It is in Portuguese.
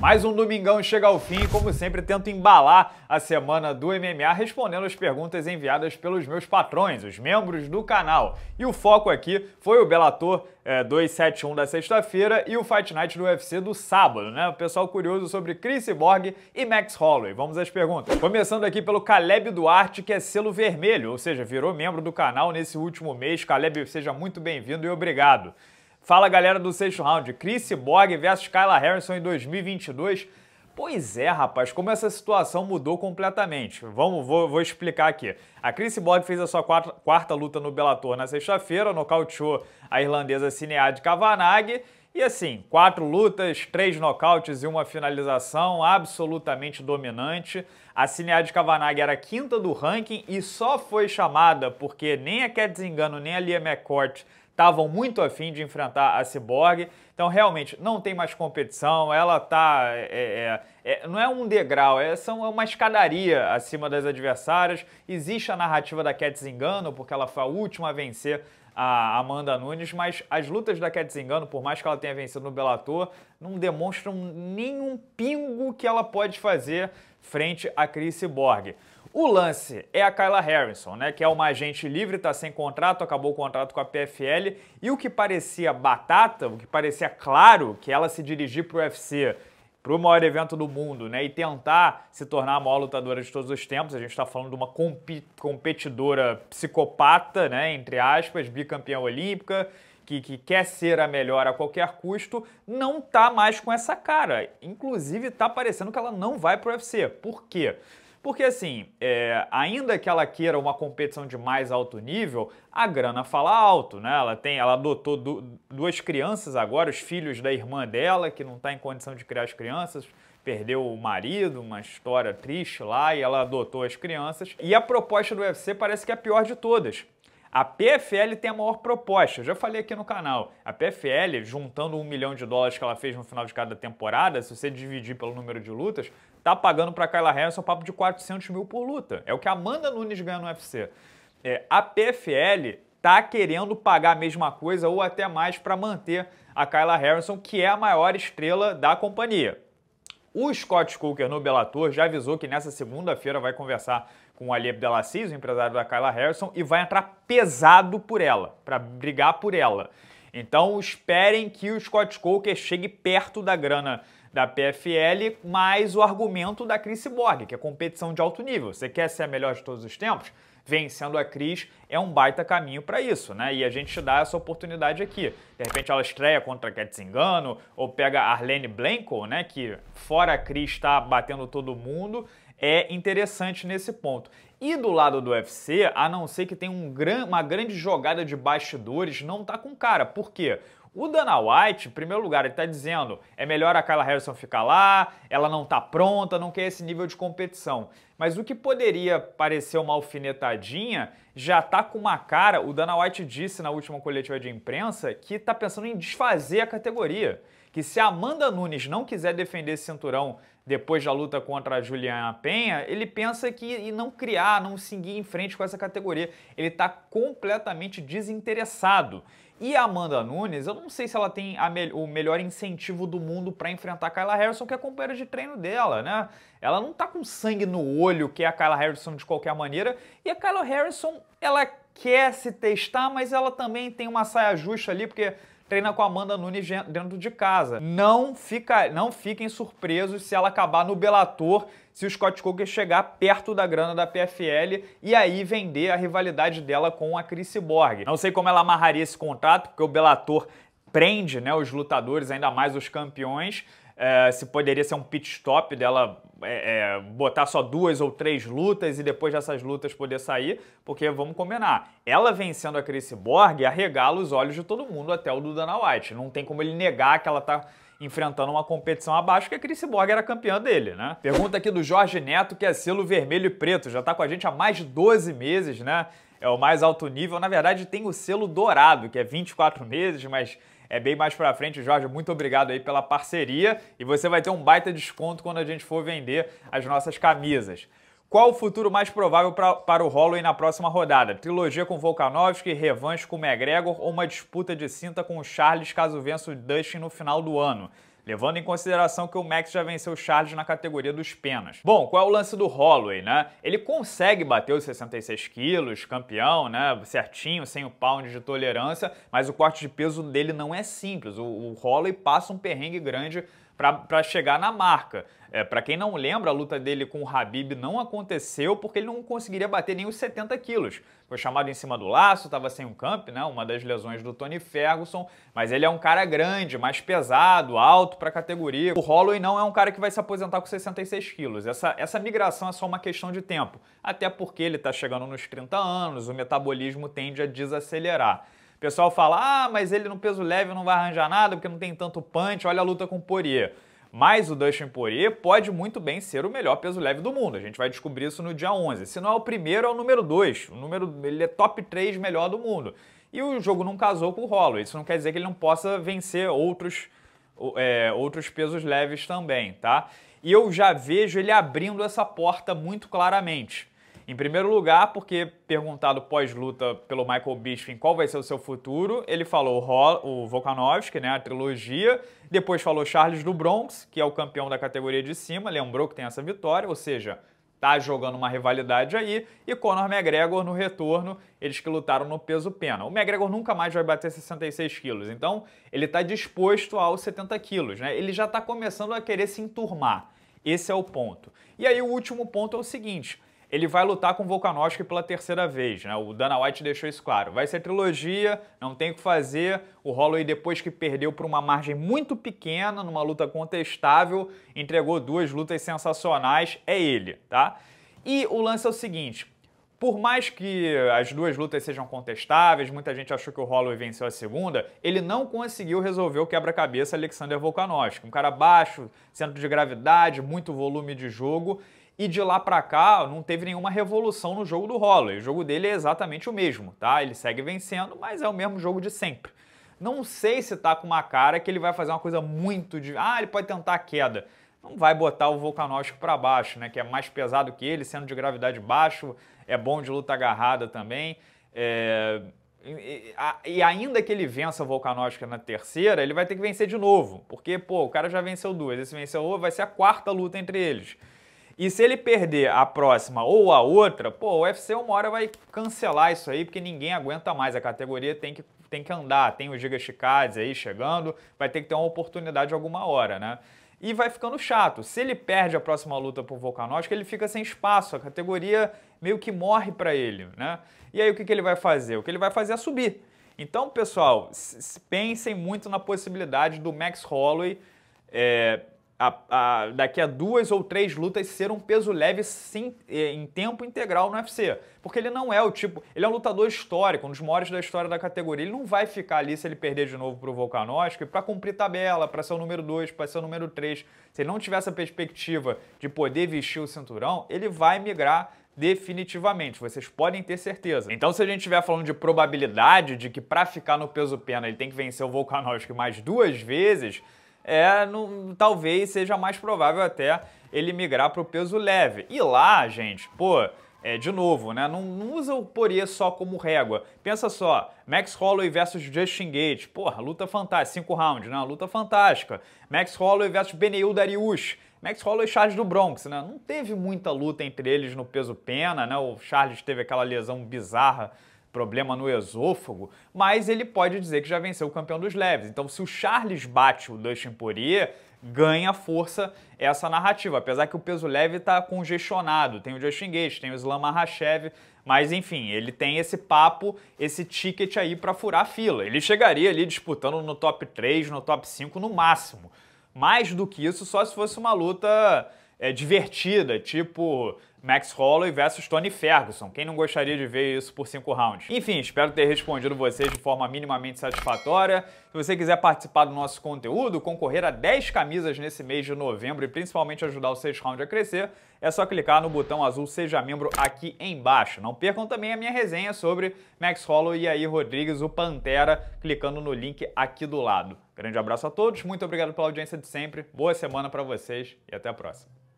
Mais um Domingão chega ao fim e, como sempre, tento embalar a semana do MMA respondendo as perguntas enviadas pelos meus patrões, os membros do canal. E o foco aqui foi o Bellator 271 da sexta-feira e o Fight Night do UFC do sábado, né? O pessoal curioso sobre Cris Cyborg e Max Holloway. Vamos às perguntas. Começando aqui pelo Caleb Duarte, que é selo vermelho, ou seja, virou membro do canal nesse último mês. Caleb, seja muito bem-vindo e obrigado. Fala, galera do Sexto Round, Cris Cyborg versus Kayla Harrison em 2022. Pois é, rapaz, como essa situação mudou completamente. Vou explicar aqui. A Cris Cyborg fez a sua quarta luta no Bellator na sexta-feira, nocauteou a irlandesa Sinead Kavanagh. E assim, 4 lutas, 3 nocautes e uma finalização absolutamente dominante. A Sinead Kavanagh era a 5ª do ranking e só foi chamada porque nem a Kat Zingano nem a Leah McCourt estavam muito afim de enfrentar a Cyborg. Então, realmente, não tem mais competição, ela tá... não é um degrau, é uma escadaria acima das adversárias. Existe a narrativa da Kat Zingano, porque ela foi a última a vencer a Amanda Nunes, mas as lutas da Kat Zingano, por mais que ela tenha vencido no Bellator, não demonstram nenhum pingo que ela pode fazer frente a Cris Cyborg. O lance é a Kayla Harrison, né, que é uma agente livre, está sem contrato, acabou o contrato com a PFL, e o que parecia batata, o que parecia claro que ela se dirigir para o UFC, para o maior evento do mundo, né, e tentar se tornar a maior lutadora de todos os tempos. A gente está falando de uma competidora psicopata, né, entre aspas, bicampeã olímpica, que quer ser a melhor a qualquer custo, não tá mais com essa cara. Inclusive, tá parecendo que ela não vai pro UFC. Por quê? Porque, assim, ainda que ela queira uma competição de mais alto nível, a grana fala alto, né? Ela adotou 2 crianças agora, os filhos da irmã dela, que não está em condição de criar as crianças, perdeu o marido, uma história triste lá, e ela adotou as crianças. E a proposta do UFC parece que é a pior de todas. A PFL tem a maior proposta, eu já falei aqui no canal. A PFL, juntando $1 milhão que ela fez no final de cada temporada, se você dividir pelo número de lutas, tá pagando para Kayla Harrison um papo de 400 mil por luta. É o que a Amanda Nunes ganha no UFC. A PFL tá querendo pagar a mesma coisa ou até mais para manter a Kayla Harrison, que é a maior estrela da companhia. O Scott Coker, no Bellator, já avisou que nessa segunda-feira vai conversar com o Ali Abdelaziz, o empresário da Kayla Harrison, e vai entrar pesado por ela, para brigar por ela. Então esperem que o Scott Coker chegue perto da grana da PFL, mais o argumento da Cris Cyborg, que é competição de alto nível. Você quer ser a melhor de todos os tempos? Vencendo a Cris é um baita caminho para isso, né? E a gente te dá essa oportunidade aqui. De repente ela estreia contra a Kat Zingano, ou pega a Arlene Blanco, né? Que fora a Cris está batendo todo mundo. É interessante nesse ponto. E do lado do UFC, a não ser que tenha uma grande jogada de bastidores, não tá com cara. Por quê? O Dana White, em primeiro lugar, ele está dizendo é melhor a Kayla Harrison ficar lá, ela não está pronta, não quer esse nível de competição. Mas o que poderia parecer uma alfinetadinha já está com uma cara. O Dana White disse na última coletiva de imprensa que está pensando em desfazer a categoria. Que se a Amanda Nunes não quiser defender esse cinturão depois da luta contra a Juliana Penha, ele pensa que não criar, não seguir em frente com essa categoria. Ele está completamente desinteressado. E a Amanda Nunes, eu não sei se ela tem o melhor incentivo do mundo para enfrentar a Kayla Harrison, que é a companheira de treino dela, né? Ela não tá com sangue no olho, que é a Kayla Harrison de qualquer maneira. E a Kayla Harrison, ela quer se testar, mas ela também tem uma saia justa ali, porque treina com a Amanda Nunes dentro de casa. Não fiquem surpresos se ela acabar no Bellator, se o Scott Coker chegar perto da grana da PFL e aí vender a rivalidade dela com a Cris Cyborg. Não sei como ela amarraria esse contrato, porque o Bellator prende, né, os lutadores, ainda mais os campeões. Se poderia ser um pit stop dela botar só 2 ou 3 lutas e depois dessas lutas poder sair, porque vamos combinar, ela vencendo a Cris Cyborg arregala os olhos de todo mundo, até o do Dana White. Não tem como ele negar que ela tá enfrentando uma competição abaixo, que a Cris Cyborg era campeã dele, né? Pergunta aqui do Jorge Neto, que é selo vermelho e preto, já tá com a gente há mais de 12 meses, né? É o mais alto nível. Na verdade, tem o selo dourado, que é 24 meses, mas é bem mais pra frente. Jorge, muito obrigado aí pela parceria, e você vai ter um baita desconto quando a gente for vender as nossas camisas. Qual o futuro mais provável para o Holloway na próxima rodada? Trilogia com Volkanovski, revanche com McGregor ou uma disputa de cinta com o Charles caso vença o Dustin no final do ano? levando em consideração que o Max já venceu o Charles na categoria dos penas. Bom, qual é o lance do Holloway, né? Ele consegue bater os 66 quilos, campeão, né, certinho, sem o pound de tolerância, mas o corte de peso dele não é simples. O Holloway passa um perrengue grande para chegar na marca. Para quem não lembra, a luta dele com o Khabib não aconteceu porque ele não conseguiria bater nem os 70 quilos. Foi chamado em cima do laço, estava sem um camp, né, uma das lesões do Tony Ferguson, mas ele é um cara grande, mais pesado, alto para a categoria. O Holloway não é um cara que vai se aposentar com 66 quilos. Essa migração é só uma questão de tempo, até porque ele está chegando nos 30 anos, o metabolismo tende a desacelerar. O pessoal fala, ah, mas ele no peso leve não vai arranjar nada porque não tem tanto punch, olha a luta com o Poirier. Mas o Dustin Poirier pode muito bem ser o melhor peso leve do mundo, a gente vai descobrir isso no dia 11. Se não é o primeiro, é o número 2, ele é top 3 melhor do mundo. E o jogo não casou com o Holloway, isso não quer dizer que ele não possa vencer outros pesos leves também, tá? E eu já vejo ele abrindo essa porta muito claramente. Em primeiro lugar, porque perguntado pós-luta pelo Michael Bisping qual vai ser o seu futuro, ele falou o Volkanovski, né, a trilogia, depois falou Charles do Bronx, que é o campeão da categoria de cima, lembrou que tem essa vitória, ou seja, tá jogando uma rivalidade aí, e Conor McGregor no retorno, eles que lutaram no peso pena. O McGregor nunca mais vai bater 66 quilos, então ele tá disposto aos 70 quilos, né? Ele já tá começando a querer se enturmar, esse é o ponto. E aí o último ponto é o seguinte, ele vai lutar com o Volkanovski pela terceira vez, né? O Dana White deixou isso claro. Vai ser trilogia, não tem o que fazer. O Holloway, depois que perdeu por uma margem muito pequena, numa luta contestável, entregou duas lutas sensacionais, é ele, tá? E o lance é o seguinte, por mais que as duas lutas sejam contestáveis, muita gente achou que o Holloway venceu a segunda, ele não conseguiu resolver o quebra-cabeça Alexander Volkanovski. Um cara baixo, centro de gravidade, muito volume de jogo. E de lá pra cá, não teve nenhuma revolução no jogo do Holloway. O jogo dele é exatamente o mesmo, tá? Ele segue vencendo, mas é o mesmo jogo de sempre. Não sei se tá com uma cara que ele vai fazer uma coisa muito de... Ah, ele pode tentar a queda. Não vai botar o Volkanovski pra baixo, né? Que é mais pesado que ele, sendo de gravidade baixo, é bom de luta agarrada também. E ainda que ele vença o Volkanovski na terceira, ele vai ter que vencer de novo. Porque, pô, o cara já venceu duas. Esse venceu, vai ser a quarta luta entre eles. E se ele perder a próxima ou a outra, pô, o UFC uma hora vai cancelar isso aí, porque ninguém aguenta mais, a categoria tem que andar, tem o Giga Chicades aí chegando, vai ter que ter uma oportunidade alguma hora, né? E vai ficando chato. Se ele perde a próxima luta pro Volkanovski, ele fica sem espaço, a categoria meio que morre pra ele, né? E aí o que ele vai fazer? O que ele vai fazer é subir. Então, pessoal, pensem muito na possibilidade do Max Holloway, daqui a 2 ou 3 lutas ser um peso leve em tempo integral no UFC. Porque ele não é o tipo... Ele é um lutador histórico, um dos maiores da história da categoria. Ele não vai ficar ali se ele perder de novo pro Volkanovski para cumprir tabela, para ser o número 2, para ser o número 3. Se ele não tiver essa perspectiva de poder vestir o cinturão, ele vai migrar definitivamente, vocês podem ter certeza. Então, se a gente estiver falando de probabilidade de que para ficar no peso pena ele tem que vencer o Volkanovski mais 2 vezes... talvez seja mais provável até ele migrar para o peso leve. E lá, gente, pô, de novo, né? Não usa o Poirier só como régua. Pensa só, Max Holloway versus Justin Gaethje, porra, luta fantástica, 5 rounds, né? Luta fantástica. Max Holloway versus Beneil Dariush, Max Holloway e Charles do Bronx, né? Não teve muita luta entre eles no peso pena, né? O Charles teve aquela lesão bizarra, problema no esôfago, mas ele pode dizer que já venceu o campeão dos leves. Então, se o Charles bate o Dustin Poirier, ganha força essa narrativa, apesar que o peso leve está congestionado. Tem o Justin Gaethje, tem o Islam Makhachev, mas enfim, ele tem esse papo, esse ticket aí para furar a fila. Ele chegaria ali disputando no top 3, no top 5 no máximo. Mais do que isso, só se fosse uma luta divertida, tipo Max Holloway versus Tony Ferguson. Quem não gostaria de ver isso por 5 rounds? Enfim, espero ter respondido vocês de forma minimamente satisfatória. Se você quiser participar do nosso conteúdo, concorrer a 10 camisas nesse mês de novembro e principalmente ajudar o 6º Round a crescer, é só clicar no botão azul Seja Membro aqui embaixo. Não percam também a minha resenha sobre Max Holloway e aí Rodrigues, o Pantera, clicando no link aqui do lado. Grande abraço a todos, muito obrigado pela audiência de sempre, boa semana para vocês e até a próxima.